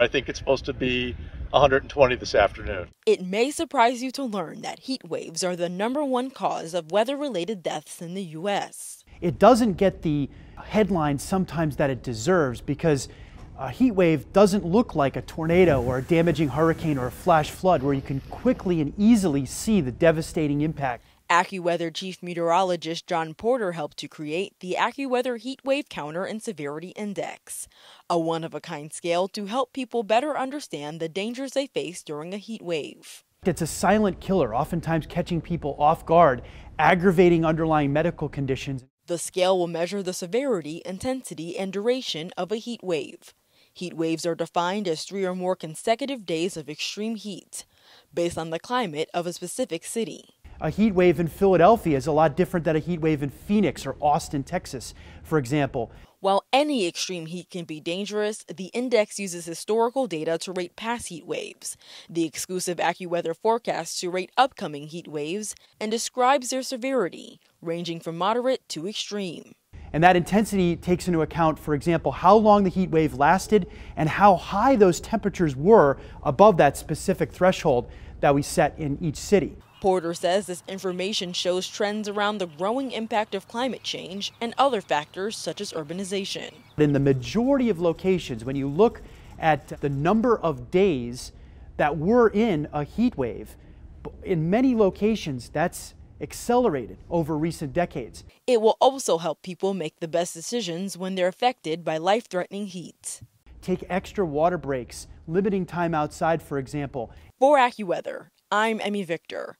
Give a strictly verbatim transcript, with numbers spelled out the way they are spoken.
I think it's supposed to be one hundred twenty this afternoon. It may surprise you to learn that heat waves are the number one cause of weather-related deaths in the U S It doesn't get the headlines sometimes that it deserves, because a heat wave doesn't look like a tornado or a damaging hurricane or a flash flood where you can quickly and easily see the devastating impact. AccuWeather Chief Meteorologist John Porter helped to create the AccuWeather Heat Wave Counter and Severity Index, a one-of-a-kind scale to help people better understand the dangers they face during a heat wave. It's a silent killer, oftentimes catching people off guard, aggravating underlying medical conditions. The scale will measure the severity, intensity, and duration of a heat wave. Heat waves are defined as three or more consecutive days of extreme heat, based on the climate of a specific city. A heat wave in Philadelphia is a lot different than a heat wave in Phoenix or Austin, Texas, for example. While any extreme heat can be dangerous, the index uses historical data to rate past heat waves, the exclusive AccuWeather forecasts to rate upcoming heat waves, and describes their severity, ranging from moderate to extreme. And that intensity takes into account, for example, how long the heat wave lasted and how high those temperatures were above that specific threshold that we set in each city. Porter says this information shows trends around the growing impact of climate change and other factors such as urbanization. In the majority of locations, when you look at the number of days that we're in a heat wave, in many locations that's accelerated over recent decades. It will also help people make the best decisions when they're affected by life-threatening heat. Take extra water breaks, limiting time outside, for example. For AccuWeather, I'm Emmy Victor.